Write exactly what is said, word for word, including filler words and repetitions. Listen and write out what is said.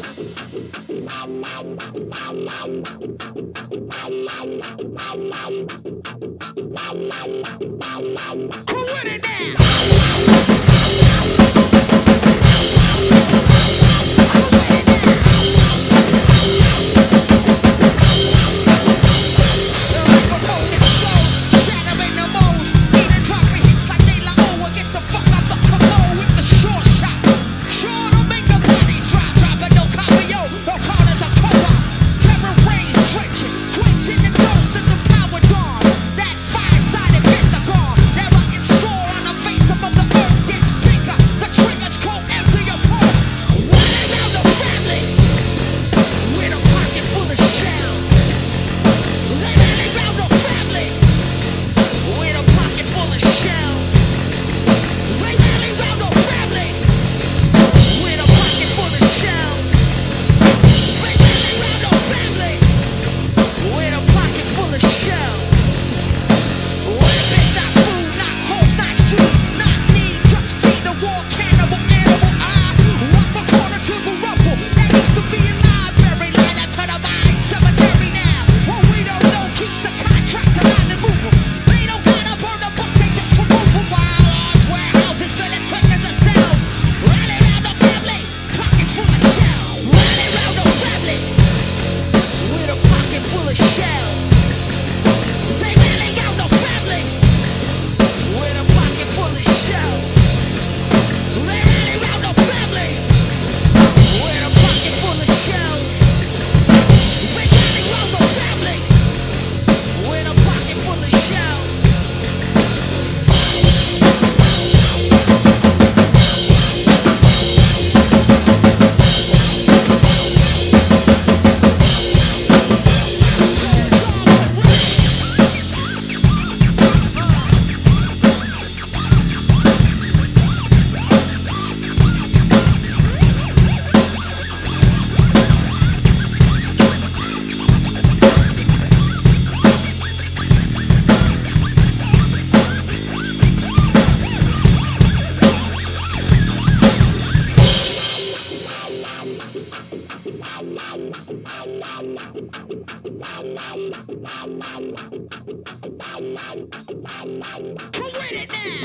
Come with it now!